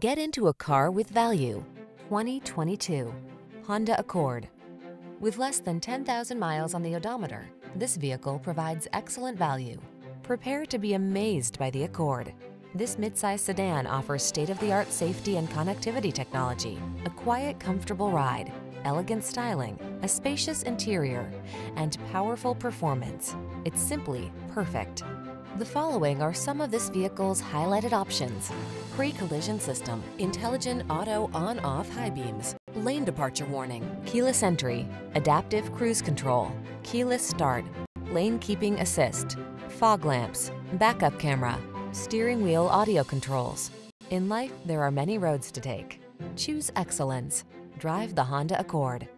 Get into a car with value. 2022 Honda Accord. With less than 10,000 miles on the odometer, this vehicle provides excellent value. Prepare to be amazed by the Accord. This midsize sedan offers state-of-the-art safety and connectivity technology, a quiet, comfortable ride, elegant styling, a spacious interior, and powerful performance. It's simply perfect. The following are some of this vehicle's highlighted options: pre-collision system, intelligent auto on-off high beams, lane departure warning, keyless entry, adaptive cruise control, keyless start, lane keeping assist, fog lamps, backup camera, steering wheel audio controls. In life, there are many roads to take. Choose excellence. Drive the Honda Accord.